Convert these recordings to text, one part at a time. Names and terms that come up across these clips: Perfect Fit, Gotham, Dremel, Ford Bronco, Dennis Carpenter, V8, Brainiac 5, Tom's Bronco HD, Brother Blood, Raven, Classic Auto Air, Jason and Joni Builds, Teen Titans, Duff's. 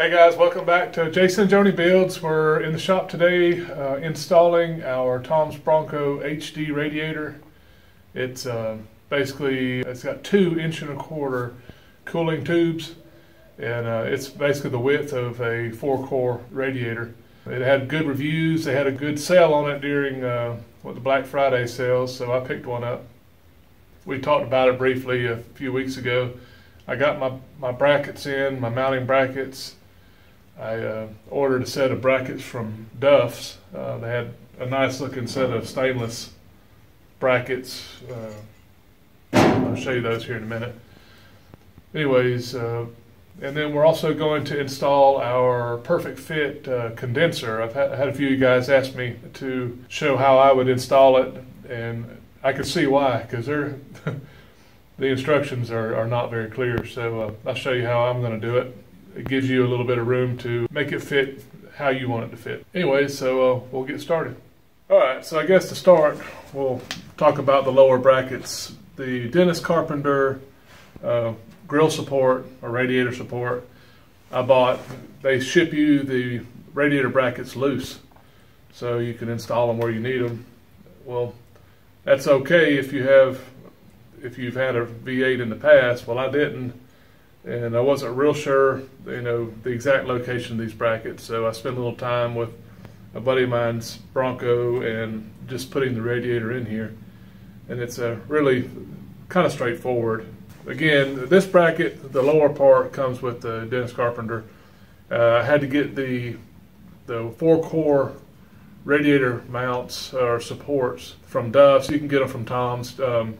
Hey guys, welcome back to Jason and Joni Builds. We're in the shop today installing our Tom's Bronco HD radiator. It's basically, it's got 2 1/4 inch cooling tubes, and it's basically the width of a 4-core radiator. It had good reviews. They had a good sale on it during the Black Friday sales, so I picked one up. We talked about it briefly a few weeks ago. I got my brackets in, my mounting brackets. I ordered a set of brackets from Duff's. They had a nice looking set of stainless brackets. I'll show you those here in a minute. Anyways, and then we're also going to install our Perfect Fit condenser. I've had a few of you guys ask me to show how I would install it, and I could see why, because the instructions are not very clear. So I'll show you how I'm going to do it. It gives you a little bit of room to make it fit how you want it to fit. Anyway, so we'll get started. All right, so I guess to start, we'll talk about the lower brackets. The Dennis Carpenter grill support or radiator support I bought, they ship you the radiator brackets loose, so you can install them where you need them. Well, that's okay if you've had a V8 in the past. Well, I didn't, and I wasn't real sure, you know, the exact location of these brackets, so I spent a little time with a buddy of mine's Bronco and just putting the radiator in here, and it's a really kind of straightforward. Again, this bracket, the lower part, comes with the Dennis Carpenter. I had to get the 4-core radiator mounts or supports from Duff's. You can get them from Tom's. Duff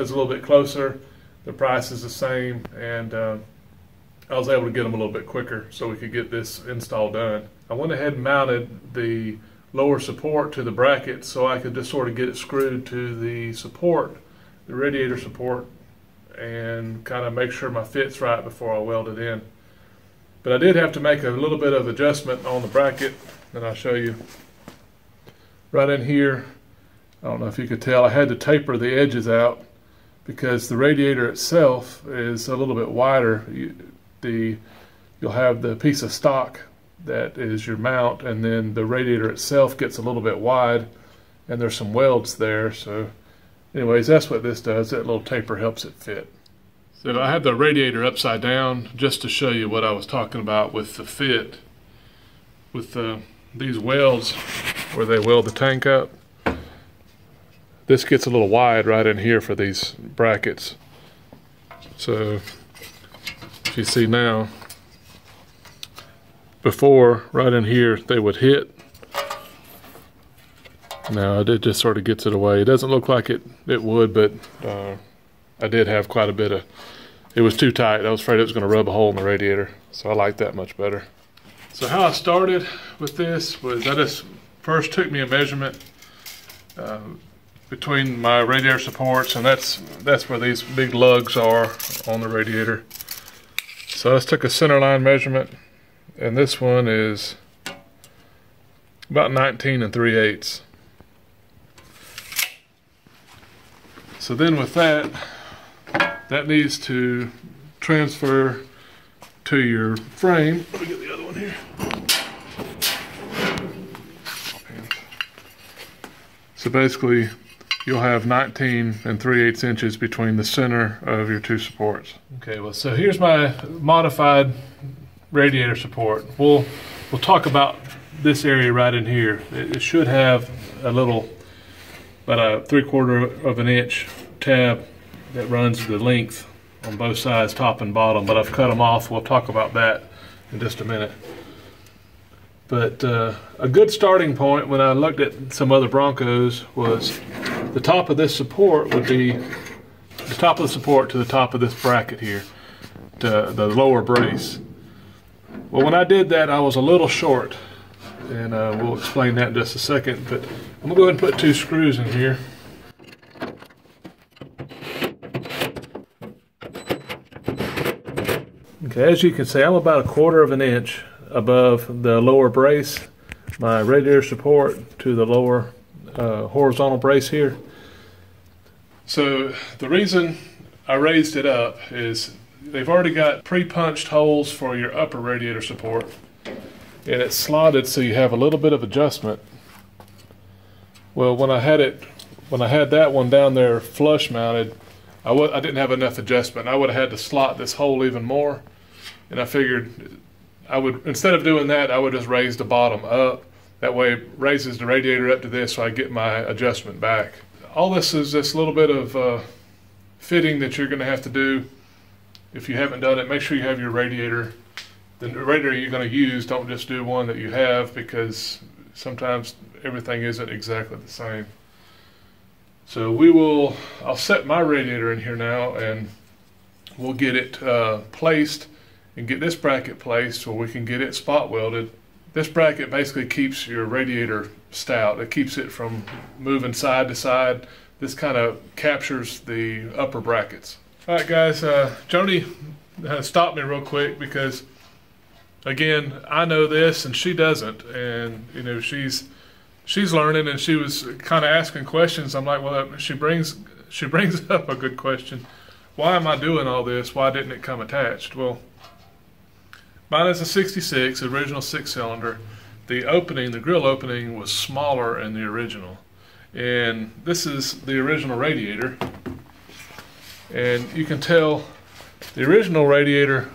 is a little bit closer, the price is the same, and I was able to get them a little bit quicker so we could get this install done. I went ahead and mounted the lower support to the bracket so I could just sort of get it screwed to the support, the radiator support, and kind of make sure my fit's right before I weld it in. But I did have to make a little bit of adjustment on the bracket, and I'll show you right in here. I don't know if you could tell, I had to taper the edges out because the radiator itself is a little bit wider. You'll have the piece of stock that is your mount, and then the radiator itself gets a little bit wide, and there's some welds there. So anyways, that's what this does. That little taper helps it fit. So I have the radiator upside down just to show you what I was talking about with the fit, with these welds where they weld the tank up. This gets a little wide right in here for these brackets. So if you see now, before right in here they would hit. Now it just sort of gets it away. It doesn't look like it would, but I did have quite a bit of, it was too tight. I was afraid it was gonna rub a hole in the radiator. So I like that much better. So how I started with this was I just first took me a measurement between my radiator supports, and that's where these big lugs are on the radiator. So I just took a center line measurement, and this one is about 19 3/8. So then with that needs to transfer to your frame. Let me get the other one here. So basically, you'll have 19 3/8 inches between the center of your two supports. Okay, well, so here's my modified radiator support. We'll talk about this area right in here. It should have a little, about a 3/4 of an inch tab that runs the length on both sides, top and bottom, but I've cut them off. We'll talk about that in just a minute. But a good starting point when I looked at some other Broncos was the top of this support would be the top of the support to the top of this bracket here, to the lower brace. Well, when I did that, I was a little short, and we'll explain that in just a second. But I'm gonna go ahead and put 2 screws in here. Okay, as you can see, I'm about 1/4 of an inch above the lower brace, my radiator support to the lower horizontal brace here. So the reason I raised it up is They've already got pre-punched holes for your upper radiator support, and it's slotted so you have a little bit of adjustment. Well, when I had that one down there flush mounted, I didn't have enough adjustment. I would have had to slot this hole even more, and I figured I would, instead of doing that, I would just raise the bottom up. That way it raises the radiator up to this so I get my adjustment back. All this is this little bit of fitting that you're going to have to do. If you haven't done it, make sure you have your radiator. The radiator you're going to use, don't just do one that you have, because sometimes everything isn't exactly the same. So I'll set my radiator in here now, and we'll get it placed and get this bracket placed so we can get it spot welded. This bracket basically keeps your radiator stout. It keeps it from moving side to side. This kind of captures the upper brackets. All right, guys, Joni stopped me real quick because, again, I know this and she doesn't, and you know she's learning, and she was kind of asking questions. I'm like, well, she brings up a good question. Why am I doing all this? Why didn't it come attached? Well, mine is a 66, original 6-cylinder. The opening, the grill opening, was smaller in the original, and this is the original radiator. And you can tell the original radiator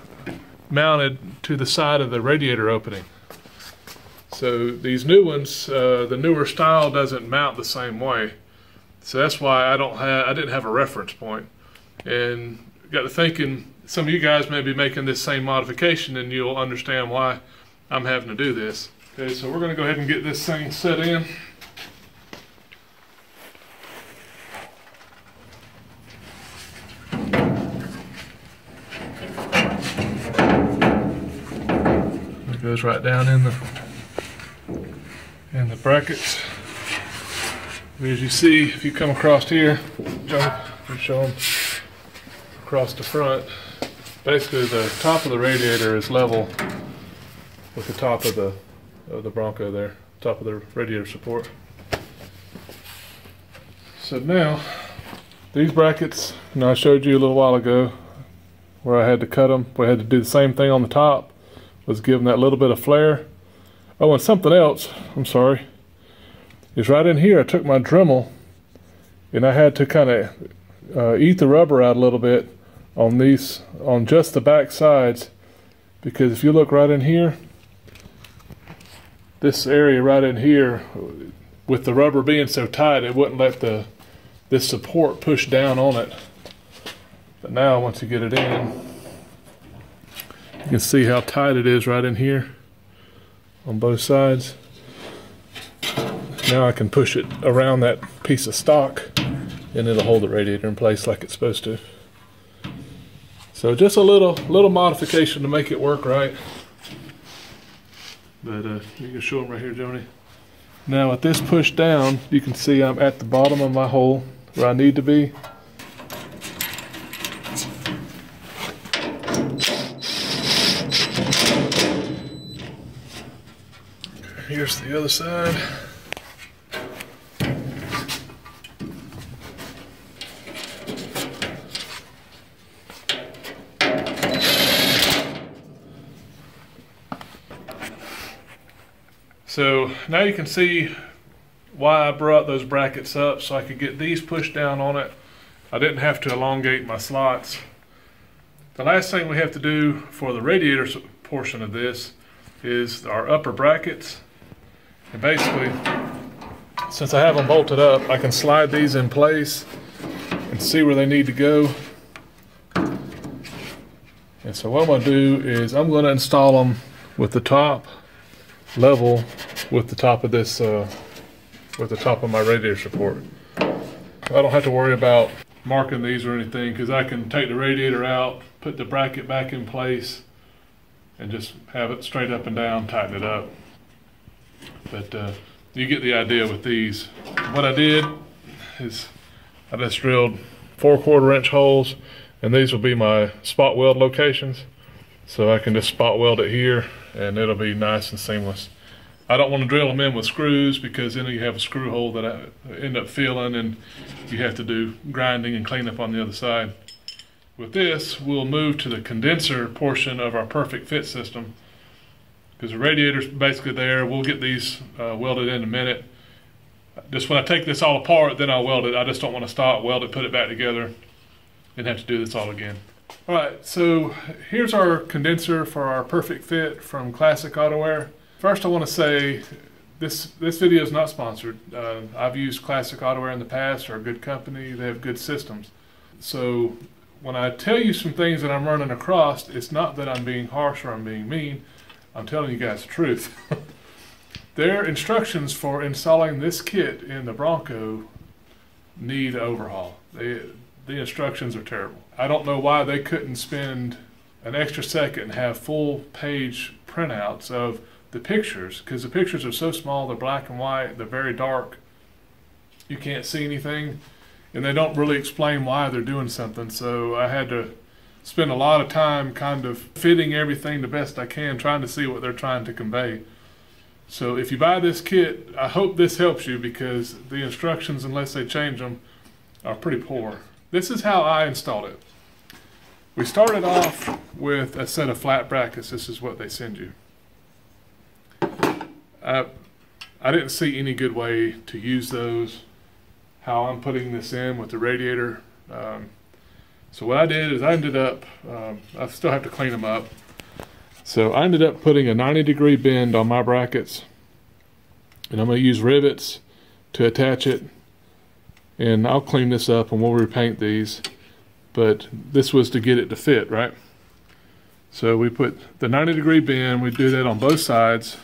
mounted to the side of the radiator opening. So these new ones, the newer style doesn't mount the same way. So that's why I didn't have a reference point. And got to thinking, some of you guys may be making this same modification, and you'll understand why I'm having to do this. Okay, so we're going to go ahead and get this thing set in. It goes right down in the brackets. As you see, if you come across here, show them across the front. Basically, the top of the radiator is level with the top of the Bronco there, top of the radiator support. So now, these brackets, and I showed you a little while ago where I had to cut them. We had to do the same thing on the top. Was giving that little bit of flare. Oh, and something else, I'm sorry, is right in here. I took my Dremel and I had to kind of eat the rubber out a little bit on these, on just the back sides, because if you look right in here, this area right in here, with the rubber being so tight, it wouldn't let this support push down on it. But now once you get it in, you can see how tight it is right in here on both sides. Now I can push it around that piece of stock, and it'll hold the radiator in place like it's supposed to. So just a little modification to make it work right. But you can show them right here, Joni. Now with this push down, you can see I'm at the bottom of my hole where I need to be. Here's the other side. So now you can see why I brought those brackets up, so I could get these pushed down on it. I didn't have to elongate my slots. The last thing we have to do for the radiator portion of this is our upper brackets. And basically, since I have them bolted up, I can slide these in place and see where they need to go. And so what I'm going to do is I'm going to install them with the top level with the top of this, with the top of my radiator support. I don't have to worry about marking these or anything, because I can take the radiator out, put the bracket back in place, and just have it straight up and down, tighten it up. But you get the idea with these. What I did is I just drilled 4/4-inch holes, and these will be my spot weld locations. So I can just spot weld it here, and it'll be nice and seamless. I don't want to drill them in with screws, because then you have a screw hole that I end up filling, and you have to do grinding and cleanup on the other side. With this, we'll move to the condenser portion of our Perfect Fit system, because the radiator's basically there. We'll get these welded in a minute. Just when I take this all apart, then I'll weld it. I just don't want to stop, weld it, put it back together, and have to do this all again. All right, so here's our condenser for our Perfect Fit from Classic Auto Air. First, I want to say this video is not sponsored. I've used Classic Auto Air in the past. They're a good company. They have good systems. So when I tell you some things that I'm running across, it's not that I'm being harsh or I'm being mean. I'm telling you guys the truth. Their instructions for installing this kit in the Bronco need overhaul. The instructions are terrible. I don't know why they couldn't spend an extra second and have full page printouts of the pictures, because the pictures are so small, they're black and white, they're very dark, you can't see anything. And they don't really explain why they're doing something, so I had to spend a lot of time kind of fitting everything the best I can, trying to see what they're trying to convey. So if you buy this kit, I hope this helps you, because the instructions, unless they change them, are pretty poor. This is how I installed it. We started off with a set of flat brackets. This is what they send you. I didn't see any good way to use those, how I'm putting this in with the radiator. So what I did is I ended up, I still have to clean them up. So I ended up putting a 90-degree bend on my brackets, and I'm going to use rivets to attach it. And I'll clean this up and we'll repaint these, but this was to get it to fit, right? So we put the 90-degree bend, we do that on both sides,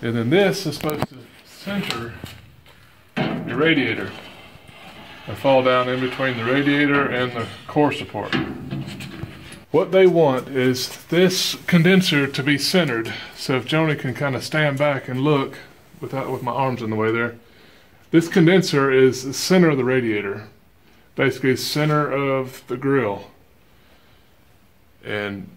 and then this is supposed to center your radiator and fall down in between the radiator and the core support. What they want is this condenser to be centered. So if Joni can kind of stand back and look without with my arms in the way there, this condenser is the center of the radiator, basically center of the grill. And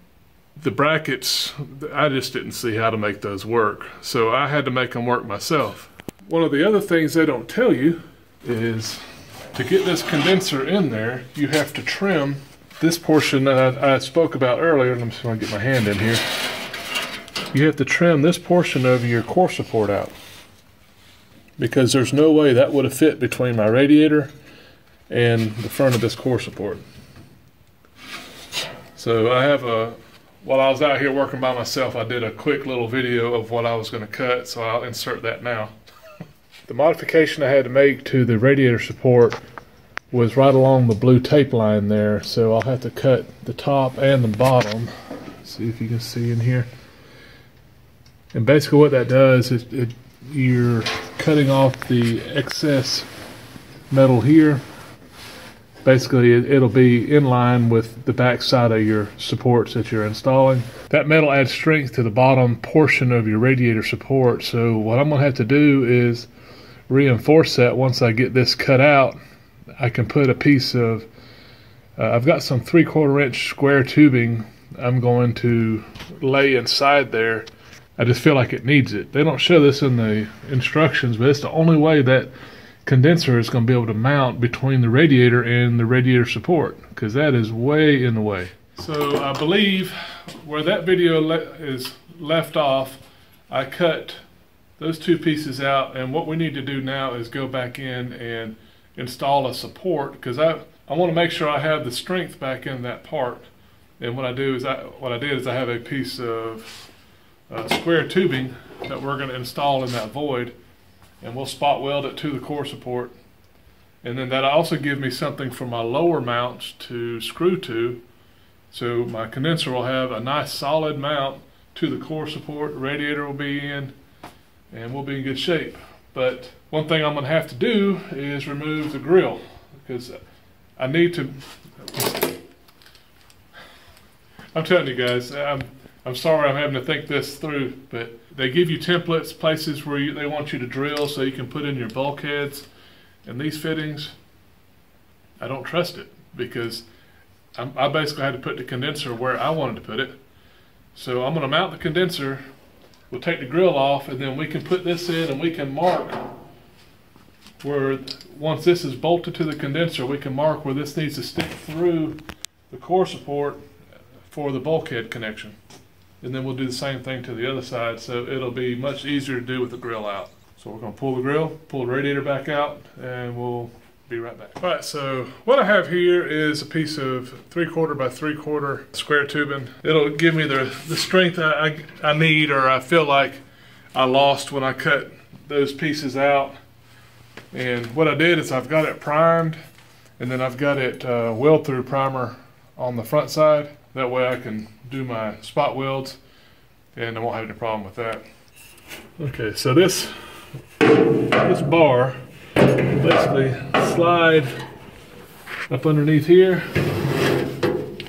the brackets, I just didn't see how to make those work, so I had to make them work myself. One of the other things they don't tell you is to get this condenser in there, you have to trim this portion that I spoke about earlier. I'm just going to get my hand in here. You have to trim this portion of your core support out, because there's no way that would have fit between my radiator and the front of this core support. So I have a, while I was out here working by myself, I did a quick little video of what I was going to cut, so I'll insert that now. The modification I had to make to the radiator support was right along the blue tape line there, so I'll have to cut the top and the bottom. See if you can see in here. And basically what that does is you're cutting off the excess metal here. Basically it'll be in line with the back side of your supports that you're installing. That metal adds strength to the bottom portion of your radiator support, so what I'm gonna have to do is reinforce that. Once I get this cut out, I can put a piece of I've got some 3/4 inch square tubing I'm going to lay inside there. I just feel like it needs it. They don't show this in the instructions, but it's the only way that condenser is going to be able to mount between the radiator and the radiator support, because that is way in the way. So I believe where that video is left off, I cut those two pieces out, and what we need to do now is go back in and install a support, because I want to make sure I have the strength back in that part. And what I do is I have a piece of square tubing that we're going to install in that void, and we'll spot weld it to the core support, and then that'll also give me something for my lower mounts to screw to, so my condenser will have a nice solid mount to the core support, radiator will be in, and we'll be in good shape. But one thing I'm going to have to do is remove the grill, because I need to, I'm telling you guys, I'm sorry I'm having to think this through, but they give you templates, places where they want you to drill so you can put in your bulkheads and these fittings. I don't trust it, because I basically had to put the condenser where I wanted to put it. So I'm going to mount the condenser, we'll take the grill off, and then we can put this in and we can mark where, once this is bolted to the condenser, we can mark where this needs to stick through the core support for the bulkhead connection. And then we'll do the same thing to the other side, so it'll be much easier to do with the grill out. So we're going to pull the grill, pull the radiator back out, and we'll be right back. All right, so what I have here is a piece of 3/4 by 3/4 square tubing. It'll give me the strength I need, or I feel like I lost when I cut those pieces out. And what I did is I've got it primed, and then I've got it weld through primer on the front side. That way I can do my spot welds and I won't have any problem with that. Okay, so this bar basically slide up underneath here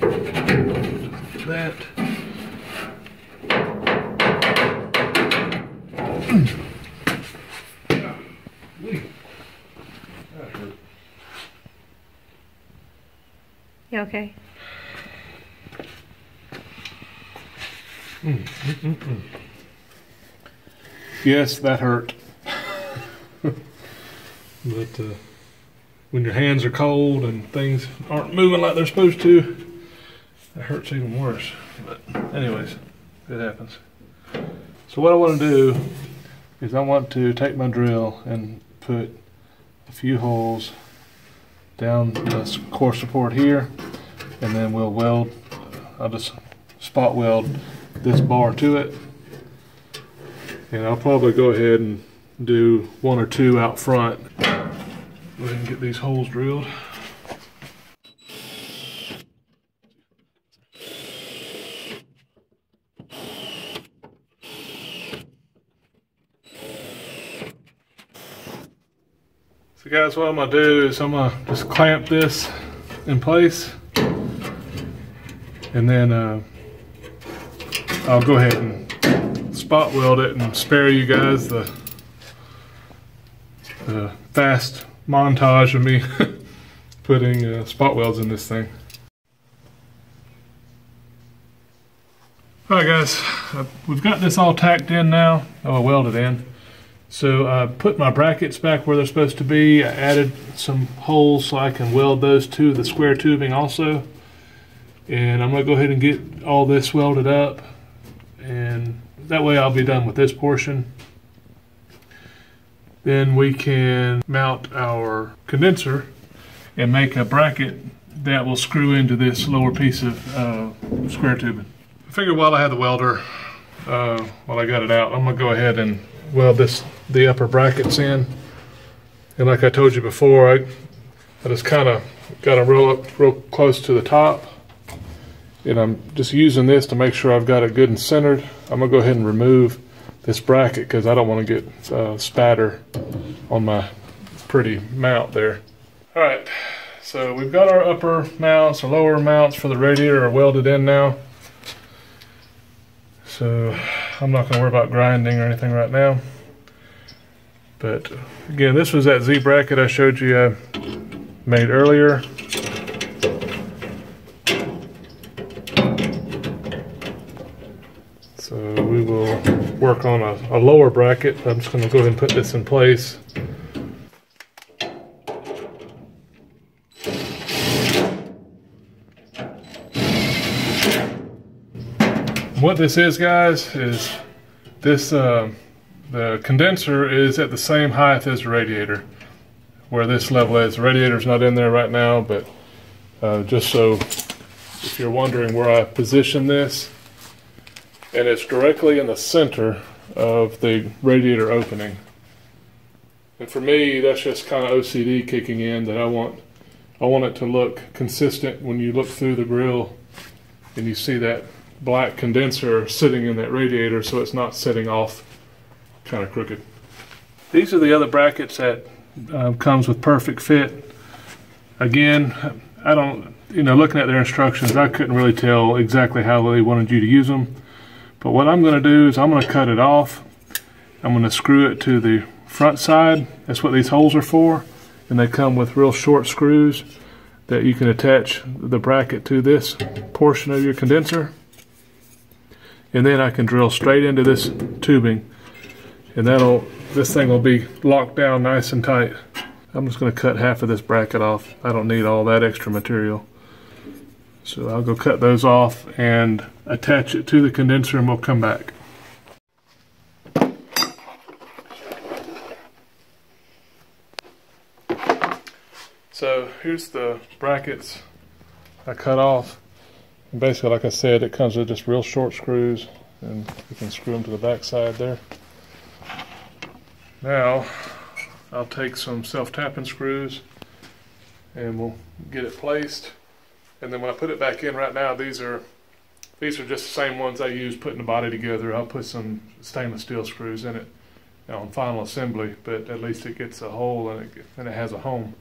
like that. That hurt. You okay? Yes, that hurt. But when your hands are cold and things aren't moving like they're supposed to, it hurts even worse. But anyways, it happens. So what I want to do is I want to take my drill and put a few holes down the core support here, and then we'll weld, I'll just spot weld this bar to it, and I'll probably go ahead and do one or two out front. Go ahead and get these holes drilled. So guys, what I'm gonna do is I'm gonna just clamp this in place, and then I'll go ahead and spot weld it and spare you guys the fast montage of me putting spot welds in this thing. Alright guys, we've got this all tacked in now. Oh, I welded in. So I put my brackets back where they're supposed to be. I added some holes so I can weld those to the square tubing also. And I'm going to go ahead and get all this welded up, and that way I'll be done with this portion. Then we can mount our condenser and make a bracket that will screw into this lower piece of square tubing. I figured while I had the welder, while I got it out, I'm going to go ahead and weld the upper brackets in. And like I told you before, I just kind of got to roll up real close to the top. And I'm just using this to make sure I've got it good and centered. I'm going to go ahead and remove this bracket because I don't want to get spatter on my pretty mount there. Alright, so we've got our upper mounts, our lower mounts for the radiator are welded in now. So I'm not going to worry about grinding or anything right now. But again, this was that Z bracket I showed you I made earlier. So we will work on a lower bracket. I'm just going to go ahead and put this in place. What this is, guys, is this the condenser is at the same height as the radiator, where this level is. The radiator's not in there right now, but just so if you're wondering where I position this, and it's directly in the center of the radiator opening. And for me, that's just kind of OCD kicking in, that I want it to look consistent when you look through the grill and you see that black condenser sitting in that radiator, so it's not sitting off kind of crooked. These are the other brackets that comes with Perfect Fit. Again, I don't, you know, looking at their instructions, I couldn't really tell exactly how they wanted you to use them. But what I'm going to do is I'm going to cut it off. I'm going to screw it to the front side. That's what these holes are for. And they come with real short screws that you can attach the bracket to this portion of your condenser. And then I can drill straight into this tubing. And this thing will be locked down nice and tight. I'm just going to cut half of this bracket off. I don't need all that extra material. So I'll go cut those off and attach it to the condenser, and we'll come back. So here's the brackets I cut off. And basically, like I said, it comes with just real short screws, and you can screw them to the back side there. Now I'll take some self-tapping screws and we'll get it placed. And then when I put it back in right now, these are just the same ones I used putting the body together. I'll put some stainless steel screws in it on final assembly, but at least it gets a hole and it has a home.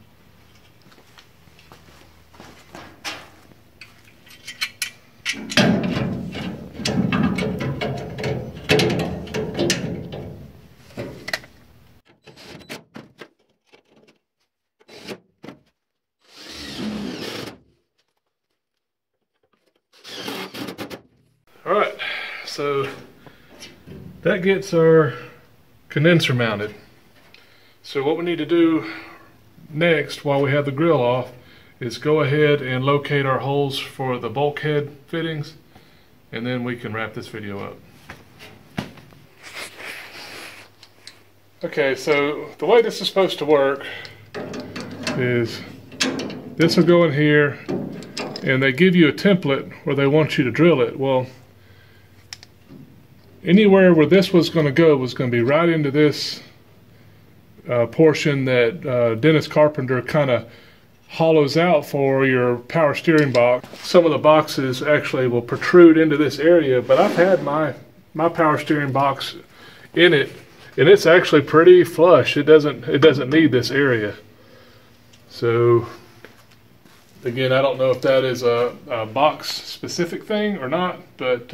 Alright, so that gets our condenser mounted. So what we need to do next, while we have the grill off, is go ahead and locate our holes for the bulkhead fittings, and then we can wrap this video up. Okay, so the way this is supposed to work is this will go in here, and they give you a template where they want you to drill it. Well, anywhere where this was going to go was going to be right into this portion that Dennis Carpenter kind of hollows out for your power steering box. Some of the boxes actually will protrude into this area, but I've had my power steering box in it, and it's actually pretty flush. It doesn't need this area. So again, I don't know if that is a box specific thing or not, but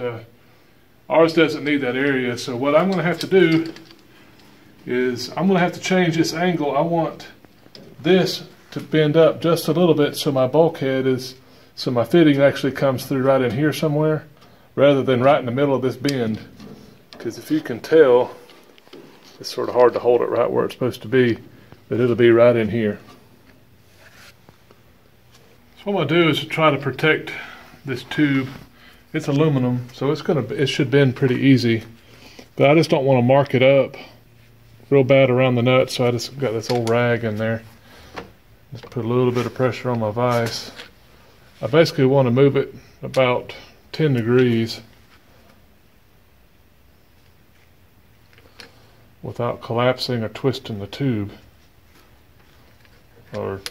ours doesn't need that area. So what I'm going to have to do is I'm going to have to change this angle. I want this to bend up just a little bit so my bulkhead is, so my fitting actually comes through right in here somewhere rather than right in the middle of this bend. Because if you can tell, it's sort of hard to hold it right where it's supposed to be, but it'll be right in here. So what I'm going to do is to try to protect this tube. It's aluminum, so it should bend pretty easy, but I just don't want to mark it up real bad around the nut, so I just got this old rag in there. Just put a little bit of pressure on my vise. I basically want to move it about 10 degrees without collapsing or twisting the tube, or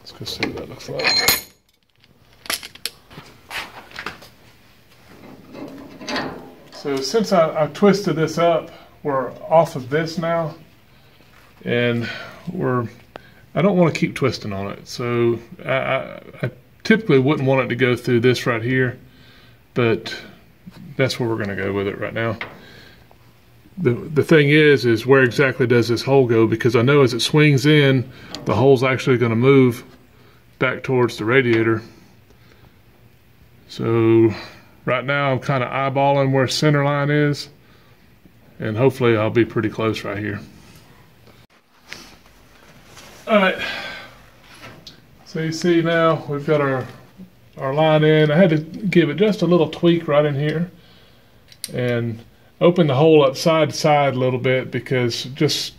let's go see what that looks like. So since I twisted this up, we're off of this now, and I don't want to keep twisting on it. So I typically wouldn't want it to go through this right here, but that's where we're going to go with it right now. The thing is where exactly does this hole go? Because I know as it swings in, the hole's actually going to move back towards the radiator. So right now I'm kind of eyeballing where center line is, and hopefully I'll be pretty close right here. Alright, so you see now we've got our line in. I had to give it just a little tweak right in here and open the hole up side to side a little bit, because just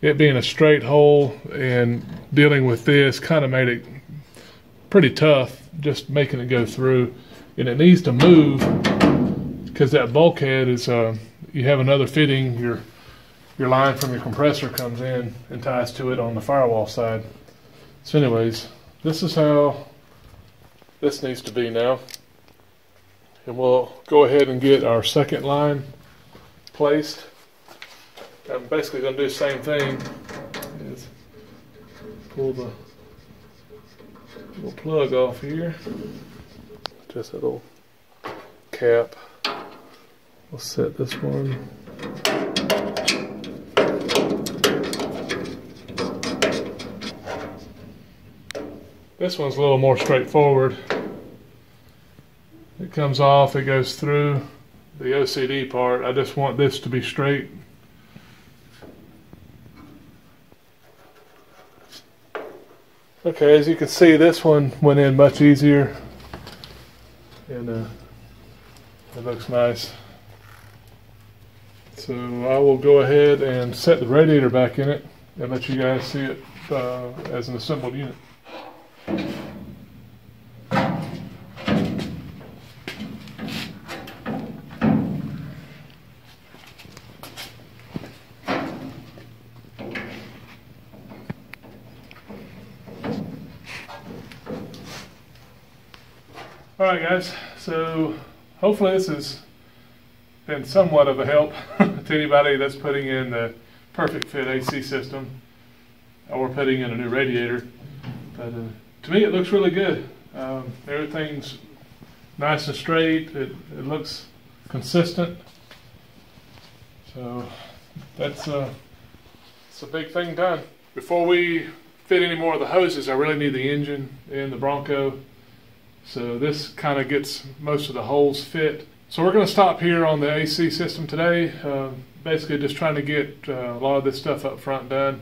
it being a straight hole and dealing with this kind of made it pretty tough just making it go through. And it needs to move because that bulkhead is, you have another fitting, your line from your compressor comes in and ties to it on the firewall side. So anyways, this is how this needs to be now. And we'll go ahead and get our second line placed. I'm basically going to do the same thing. Is pull the little plug off here. Just a little cap. We'll set this one. This one's a little more straightforward. It comes off, it goes through the OCD part. I just want this to be straight. Okay, as you can see, this one went in much easier, and it looks nice. So I will go ahead and set the radiator back in it and let you guys see it as an assembled unit. Alright guys, so hopefully this has been somewhat of a help to anybody that's putting in the Perfect Fit AC system or putting in a new radiator. But to me it looks really good. Everything's nice and straight, it looks consistent. So that's a big thing done. Before we fit any more of the hoses, I really need the engine and the Bronco. So this kind of gets most of the holes fit. So we're going to stop here on the AC system today. Basically just trying to get a lot of this stuff up front done.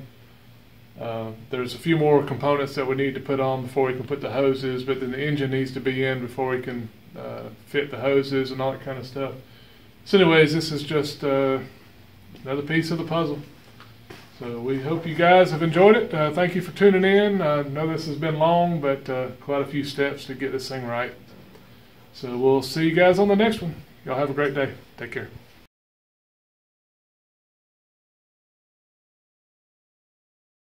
There's a few more components that we need to put on before we can put the hoses, but then the engine needs to be in before we can fit the hoses and all that kind of stuff. So anyways, this is just another piece of the puzzle. So we hope you guys have enjoyed it. Thank you for tuning in. I know this has been long, but quite a few steps to get this thing right. So we'll see you guys on the next one. Y'all have a great day. Take care.